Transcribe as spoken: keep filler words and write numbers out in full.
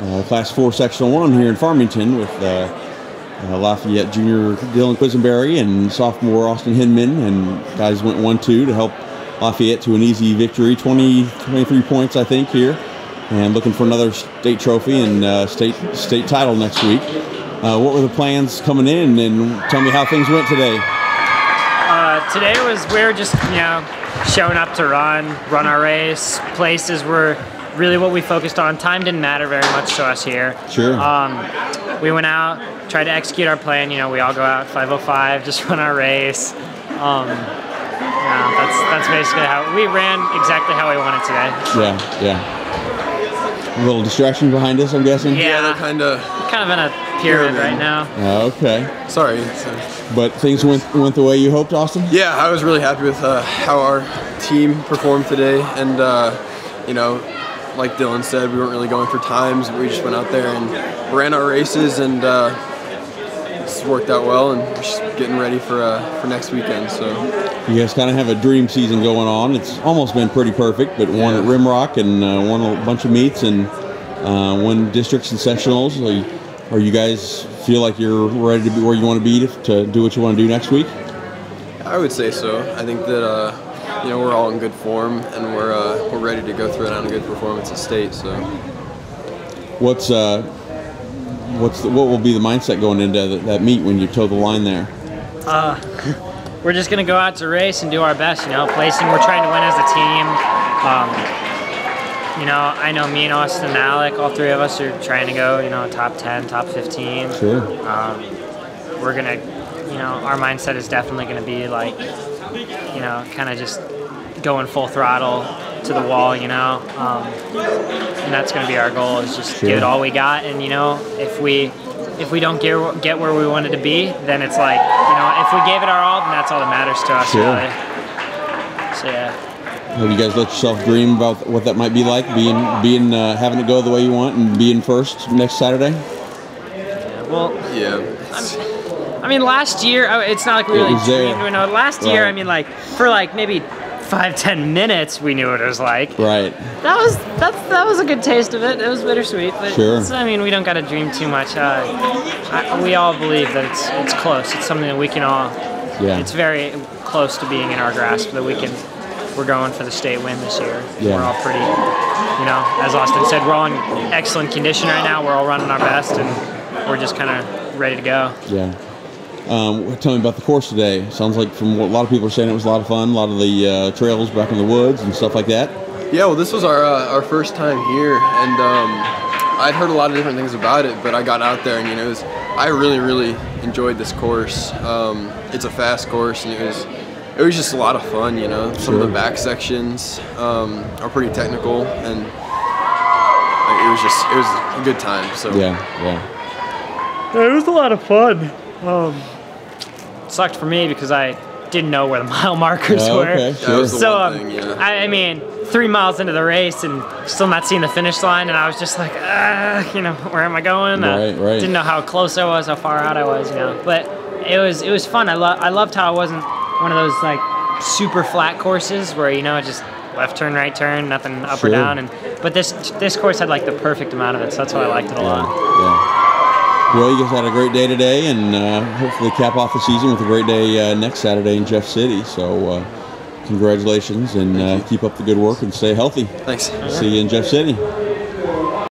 uh, Class four Section one here in Farmington with uh, uh, Lafayette junior Dylan Quisenberry and sophomore Austin Hindman, and guys went one two to help Lafayette to an easy victory, twenty, twenty-three points I think here, and looking for another state trophy and uh, state state title next week. Uh, what were the plans coming in, and tell me how things went today? Uh, today was we were just you know showing up to run, run our race. Places were really what we focused on. Time didn't matter very much to us here. Sure. Um, we went out, tried to execute our plan. You know, we all go out five oh five, just run our race. Um, you know, that's that's basically how we ran. Exactly how we wanted today. Yeah, yeah. A little distraction behind us, I'm guessing. Yeah, yeah they're kind of kind of in a. Period right now. Uh, okay. Sorry. So. But things went went the way you hoped, Austin? Yeah, I was really happy with uh, how our team performed today, and uh, you know, like Dylan said, we weren't really going for times. We just went out there and ran our races, and uh, it's worked out well. And we're just getting ready for uh, for next weekend. So you guys kind of have a dream season going on. It's almost been pretty perfect, but yeah. Won at Rimrock and uh, won a bunch of meets and uh, won districts and sectionals. So you, Or you guys feel like you're ready to be where you want to be to, to do what you want to do next week? I would say so. I think that uh, you know we're all in good form, and we're uh, we're ready to go through it on a good performance at state. So, what's uh, what's the, what will be the mindset going into that, that meet when you toe the line there? Uh, we're just gonna go out to race and do our best. You know, placing. We're trying to win as a team. Um, You know, I know me and Austin and Alec, all three of us are trying to go, you know, top ten, top fifteen. Sure. Um, we're going to, you know, our mindset is definitely going to be like, you know, kind of just going full throttle to the wall, you know. Um, and that's going to be our goal, is just sure. Give it all we got. And, you know, if we if we don't get, get where we wanted to be, then it's like, you know, if we gave it our all, then that's all that matters to us, sure. Really. So, yeah. Have you guys let yourself dream about what that might be like, being, being, uh, having it go the way you want and being first next Saturday? Yeah, well, yeah. I'm, I mean, last year, it's not like we really dreamed. You know, last year, right. I mean, like for like maybe five, ten minutes, we knew what it was like. Right. That was that's that was a good taste of it. It was bittersweet, but sure. I mean, we don't gotta dream too much. Uh, I, we all believe that it's it's close. It's something that we can all. Yeah. It's very close to being in our grasp that we can. We're going for the state win this year. Yeah. We're all pretty, you know, as Austin said, we're all in excellent condition right now. We're all running our best, and we're just kind of ready to go. Yeah. Um, tell me about the course today. Sounds like from what a lot of people are saying, it was a lot of fun, a lot of the uh, trails back in the woods and stuff like that. Yeah, well, this was our, uh, our first time here, and um, I'd heard a lot of different things about it, but I got out there, and, you know, it was, I really, really enjoyed this course. Um, it's a fast course, and it was... It was just a lot of fun, you know. Some sure. of the back sections um, are pretty technical, and like, it was just it was a good time. So yeah, yeah. It was a lot of fun. Um, it sucked for me because I didn't know where the mile markers oh, okay. were. Sure. That was the so one um, thing, yeah. I, I mean, three miles into the race and still not seeing the finish line, and I was just like, ah, you know, where am I going? Right, uh, right. Didn't know how close I was, how far out I was, you know. But it was it was fun. I love I loved how I wasn't. One of those like super flat courses where you know just left turn, right turn, nothing up sure. or down. And but this this course had like the perfect amount of it, so that's why I liked it a yeah. lot. Yeah. Well, you guys had a great day today, and uh, hopefully cap off the season with a great day uh, next Saturday in Jeff City. So uh, congratulations, and uh, keep up the good work and stay healthy. Thanks. All right. See you in Jeff City.